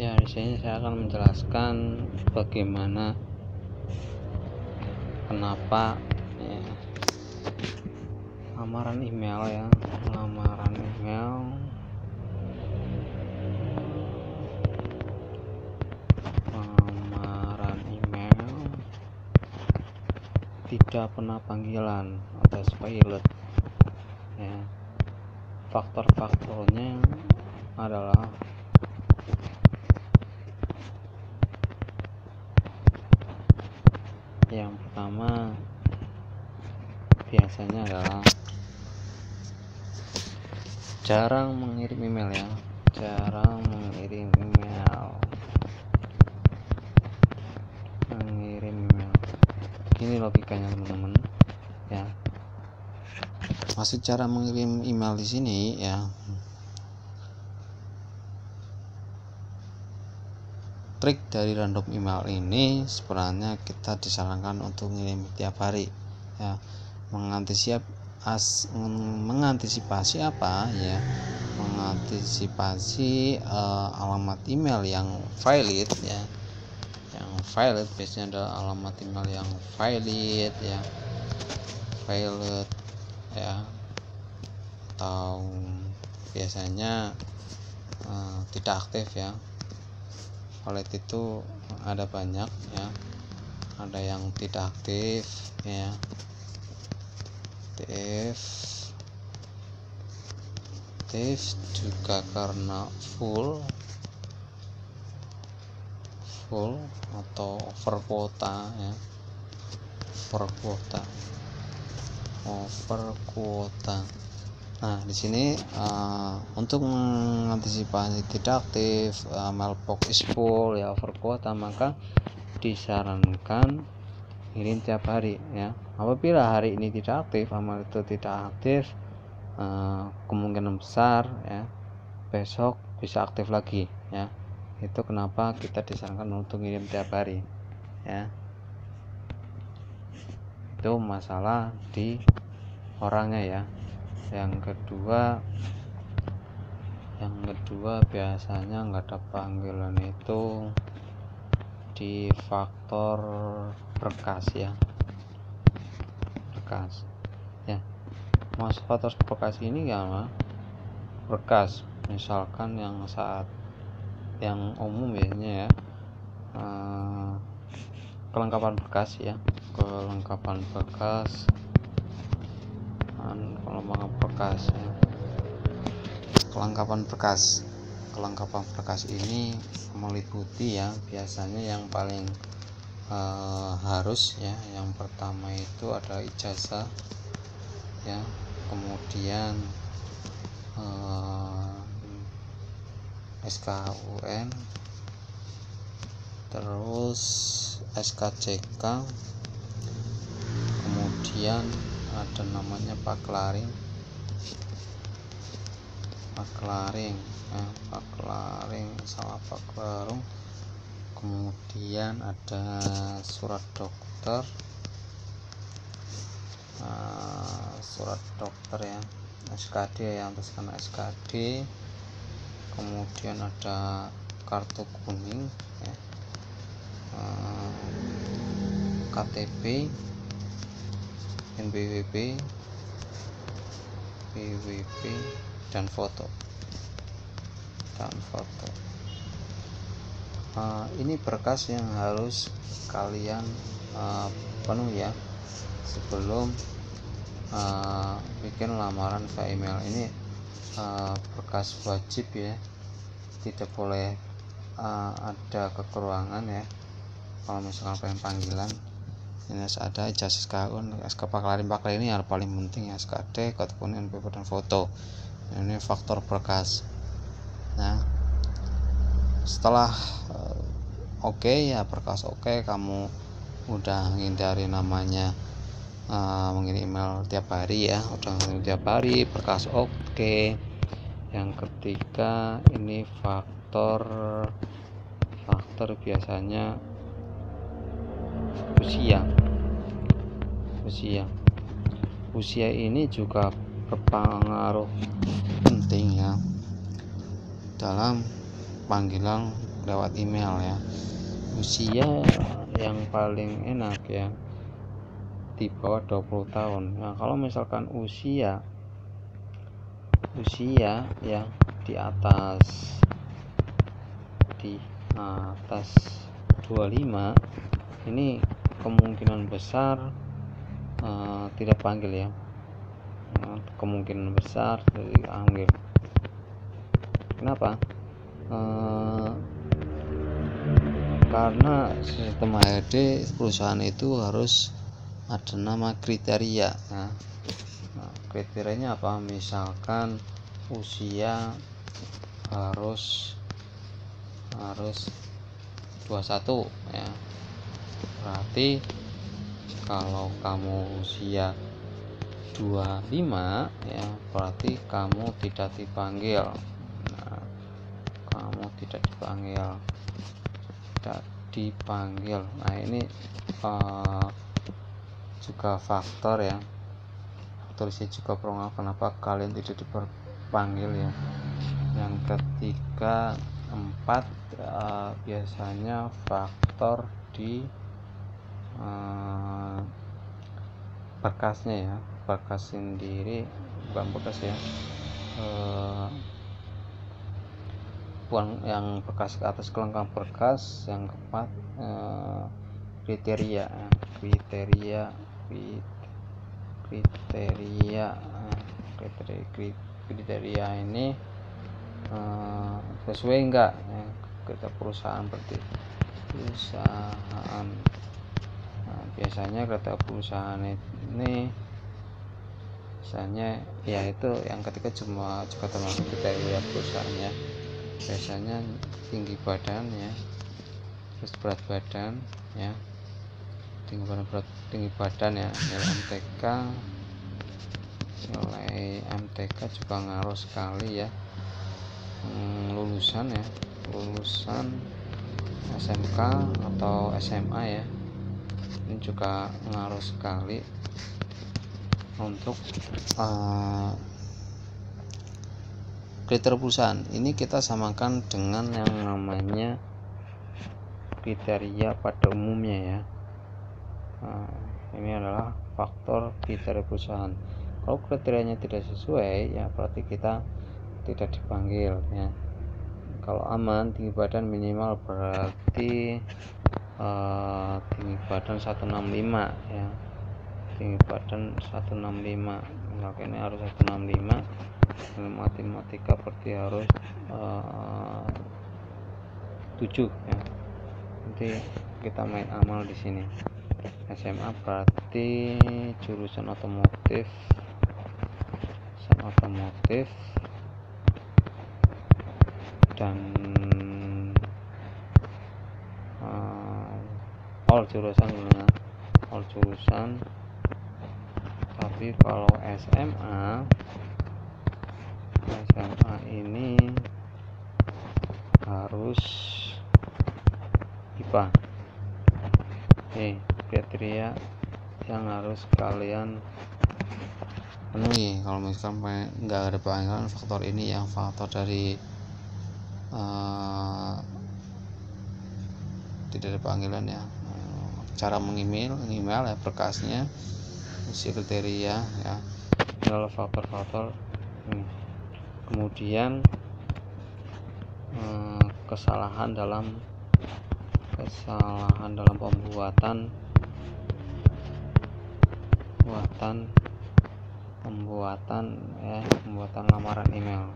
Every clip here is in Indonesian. Ya, di sini saya akan menjelaskan bagaimana, kenapa ya, lamaran email tidak pernah panggilan atas pilot ya. Faktor-faktornya adalah yang pertama biasanya adalah jarang mengirim email. Ini logikanya teman-teman ya, maksud cara mengirim email di sini ya, trik dari random email ini sebenarnya kita disarankan untuk mengirim tiap hari ya, mengantisipasi apa ya, mengantisipasi alamat email yang valid ya. Biasanya ada alamat email yang valid ya, atau biasanya tidak aktif ya. Valid itu ada banyak ya, ada yang tidak aktif ya, aktif juga karena full atau over kuota. Nah, di sini untuk mengantisipasi tidak aktif, mailbox is full ya, over kuota, maka disarankan ini tiap hari ya. Apabila hari ini tidak aktif, amal itu tidak aktif, kemungkinan besar ya besok bisa aktif lagi ya. Itu kenapa kita disarankan untuk ngirim tiap hari ya. Itu masalah di orangnya ya. Yang kedua biasanya nggak ada panggilan itu di faktor berkas ya. Maksud faktor berkas ini ya, berkas misalkan yang umum biasanya ya, kelengkapan berkas ini meliputi ya, biasanya yang paling harus ya, yang pertama itu ada ijazah ya, kemudian SKUN, terus SKCK, kemudian ada namanya Pak Klaring, kemudian ada surat dokter ya, SKD ya, terus karena SKD, kemudian ada kartu kuning ya, KTP, NPWP, PWP, dan foto. Ini berkas yang harus kalian penuhi ya sebelum bikin lamaran via email. Ini berkas wajib ya, tidak boleh ada kekurangan ya. Kalau misalkan pengen panggilan, ini ada ijazah SKUN, SK Paklarin ini yang paling penting ya, SKD, kartu kuning, NPWP, dan foto. Ini faktor berkas. Nah, setelah berkas, kamu udah menghindari namanya mengirim email tiap hari ya, berkas oke. Yang ketiga ini faktor biasanya usia ini juga berpengaruh penting ya dalam panggilan lewat email ya. Usia yang paling enak ya di bawah 20 tahun. Nah, kalau misalkan usia ya di atas 25 ini kemungkinan besar tidak panggil ya. Kemungkinan besar tidak panggil. Kenapa? Karena sistem HRD perusahaan itu harus ada nama kriteria. Nah, kriterianya apa? Misalkan usia harus 21 ya. Berarti kalau kamu usia 25 ya, berarti kamu tidak dipanggil. Nah, kamu tidak dipanggil. Nah, ini juga faktor ya, tulisnya juga perongah kenapa kalian tidak dipanggil ya. Yang ketiga, 4 biasanya faktor di berkasnya ya, berkas sendiri, bukan berkas ya, yang berkas ke atas kelengkap berkas. Yang keempat, kriteria ini sesuai enggak ya, kita perusahaan berarti perusahaan. Nah, biasanya kereta perusahaan ini biasanya ya itu yang ketiga cuma juga termasuk kriteria perusahaannya. Biasanya tinggi badan ya, terus berat badan ya, tinggi badan ya, nilai MTK juga ngaruh sekali ya. Lulusan SMK atau SMA ya, ini juga ngaruh sekali untuk kriteria perusahaan. Ini kita samakan dengan yang namanya kriteria pada umumnya ya. Nah, ini adalah faktor kriteria perusahaan. Kalau kriterianya tidak sesuai ya, berarti kita tidak dipanggil ya. Kalau aman, tinggi badan minimal berarti tinggi badan 165 ya. Tinggi badan 165. Nah, ini harus 165. Matematika berarti harus 7 ya. Nanti kita main amal di sini. SMA berarti jurusan otomotif. Dan all jurusan. Tapi kalau SMA ini harus IPA. Kriteria yang harus kalian penuhi. Kalau misalkan nggak ada panggilan, faktor ini yang faktor dari tidak ada panggilan ya. Cara mengemail ya, berkasnya, isi kriteria ya, adalah faktor-faktor ini. Kemudian kesalahan dalam pembuatan lamaran email.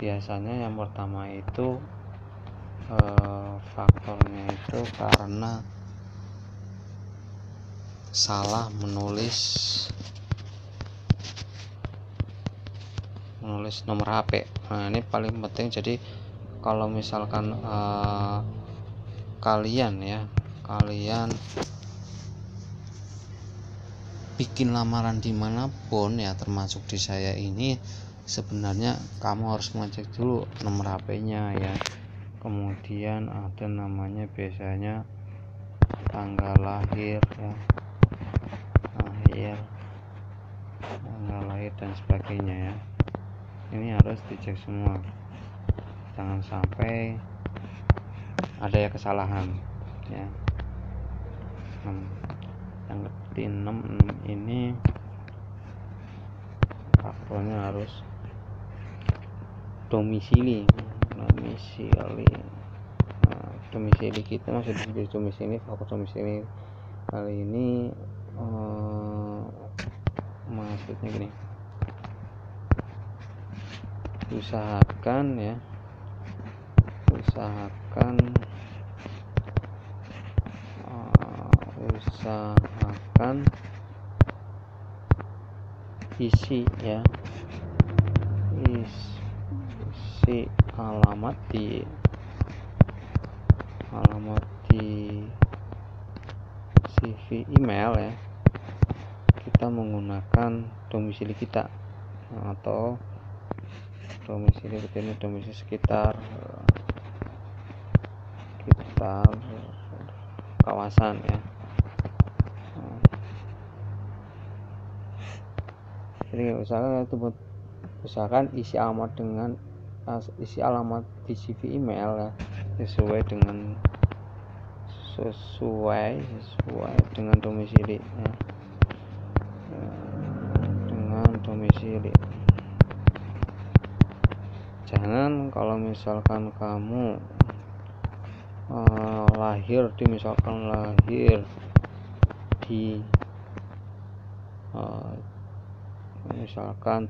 Biasanya yang pertama itu faktornya itu karena salah menulis nomor HP. Nah, ini paling penting. Jadi kalau misalkan kalian bikin lamaran dimanapun ya, termasuk di saya ini, sebenarnya kamu harus mengecek dulu nomor HP-nya ya. Kemudian ada namanya biasanya tanggal lahir ya, tanggal lahir dan sebagainya ya. ini harus dicek semua, jangan sampai ada ya kesalahan ya. Yang ke-6 ini faktornya harus domisili. Domisili kita masih di domisili, faktor domisili kali ini maksudnya gini, usahakan isi alamat di CV email ya, kita menggunakan domisili kita atau domisili ini domisili sekitar kawasan ya. Jadi usahakan isi alamat di CV email ya, sesuai dengan domisili ya. Jangan kalau misalkan kamu lahir di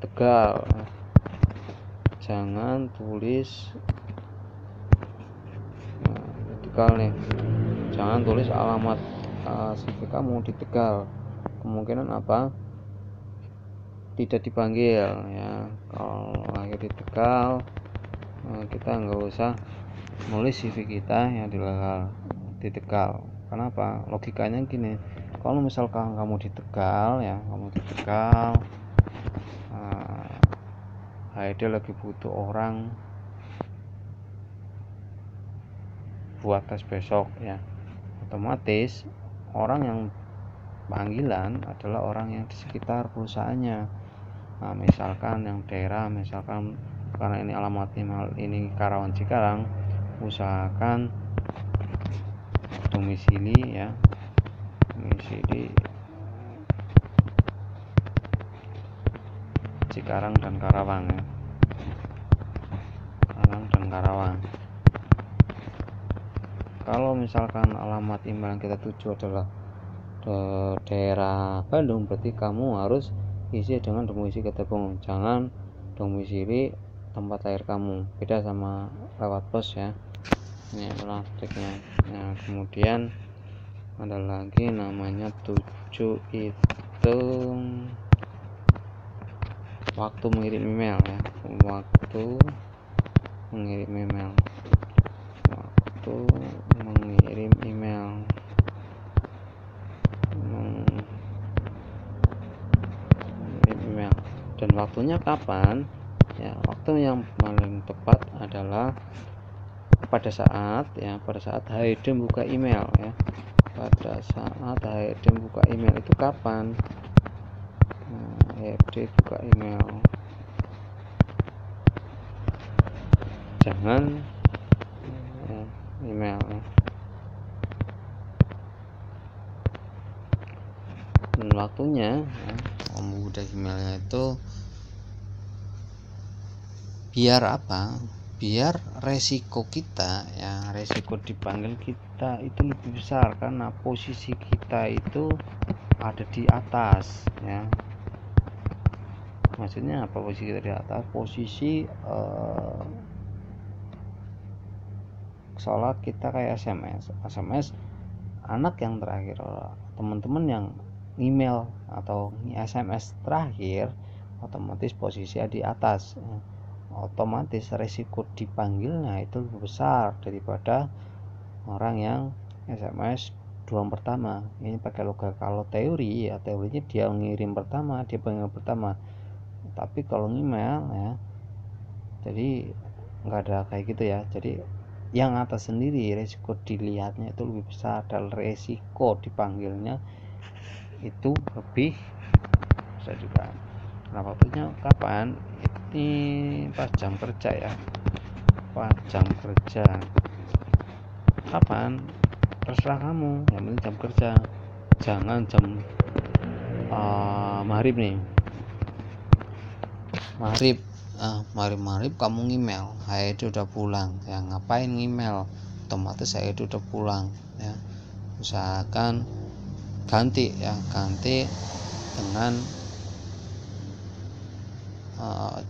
Tegal, jangan tulis Tegal nih, jangan tulis alamat CV kamu di Tegal, kemungkinan apa, tidak dipanggil ya. Kalau lahir di Tegal, kita nggak usah nulis CV kita yang di Tegal. Kenapa? Logikanya gini, kalau misalkan kamu di Tegal, HRD lagi butuh orang buat tes besok ya, otomatis orang yang panggilan adalah orang yang di sekitar perusahaannya. Nah, misalkan yang daerah, misalkan karena ini alamat email ini Karawang Cikarang, usahakan domisili Cikarang dan Karawang ya. Kalau misalkan alamat email yang kita tuju adalah daerah Bandung, berarti kamu harus isi dengan domisili kita Bandung, jangan domisili tempat lahir kamu, beda sama lewat pos ya. Ini adalah tekniknya. Nah, kemudian ada lagi namanya 7 itu waktu mengirim email ya, waktu mengirim email. Dan waktunya kapan ya, waktu yang paling tepat adalah pada saat HRD buka email ya. Pada saat HRD buka email itu kapan? HRD buka email, jangan ya, email ya. Dan waktunya ya, membuka emailnya itu biar apa? Biar resiko kita ya, resiko dipanggil kita itu lebih besar karena posisi kita itu ada di atas ya. Maksudnya apa posisi kita di atas? Posisi seolah kita kayak SMS anak yang terakhir, teman-teman yang email atau SMS terakhir, otomatis posisinya di atas ya. Otomatis resiko dipanggilnya itu lebih besar daripada orang yang SMS duluan pertama. Ini pakai logika. Kalau teori ya, teorinya dia ngirim pertama, dia panggil pertama. Tapi kalau email ya, jadi nggak ada kayak gitu ya. Jadi yang atas sendiri resiko dilihatnya itu lebih besar dan resiko dipanggilnya itu lebih besar juga. Nah, waktunya kapan? seperti pas jam kerja ya, pas jam kerja kapan terserah kamu, yang penting jam kerja, jangan jam maghrib nih, maghrib kamu ngemail, saya itu udah pulang ya, ngapain ngemail, otomatis saya itu udah pulang ya. Usahakan ganti ya, ganti dengan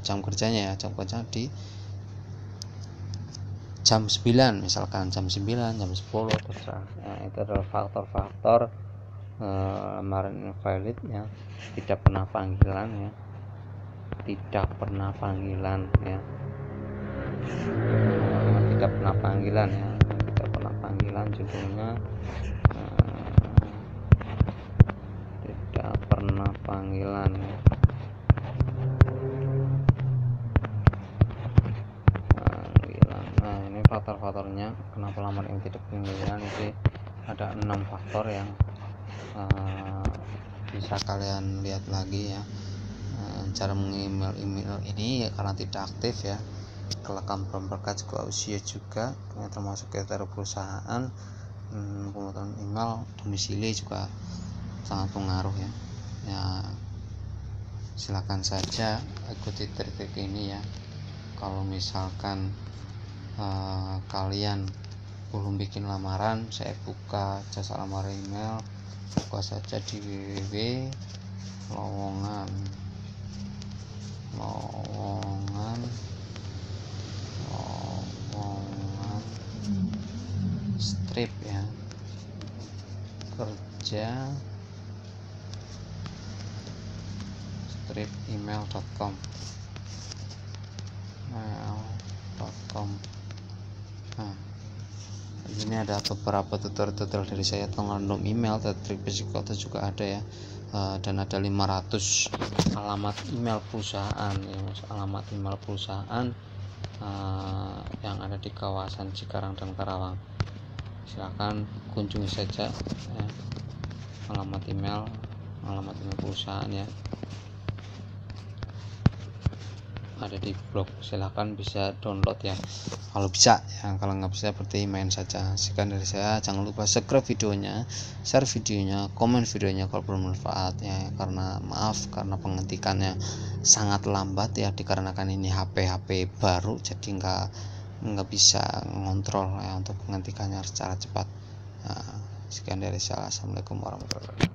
jam kerjanya ya, jam kerja di jam 9 misalkan, jam 9, jam 10 terserah ya. Itu adalah faktor-faktor lamaran invalid ya, tidak pernah panggilan judulnya tidak pernah panggilan ya. Panggilan. Nah, ini faktor-faktornya kenapa lamaran ini tidak panggilan, itu ada 6 faktor yang bisa kalian lihat lagi ya. Cara mengemail email ini ya, karena tidak aktif ya, kelekam berkat juga usia juga ya, termasuk kriteria perusahaan, pemutusan email domisili juga sangat pengaruh ya. Ya silakan saja ikuti trik-trik ini ya. Kalau misalkan kalian belum bikin lamaran, saya buka jasa lamaran email, buka saja di www.lowongan strip ya, kerja strip email.com. nah, ini ada beberapa tutorial dari saya tentang random email, trik psikotes juga ada ya, dan ada 500 alamat email perusahaan ya, alamat email perusahaan yang ada di kawasan Cikarang dan Karawang. Silakan kunjungi saja ya, alamat email perusahaan ya, ada di blog. Silakan bisa download ya, kalau bisa ya, kalau nggak bisa berarti main saja. Sekian dari saya, jangan lupa subscribe videonya, share videonya, komen videonya kalau bermanfaat ya, karena maaf karena penghentikannya sangat lambat ya, dikarenakan ini HP baru jadi nggak bisa ngontrol ya, untuk penghentikannya secara cepat. Nah, sekian dari saya, assalamualaikum warahmatullahi wabarakatuh.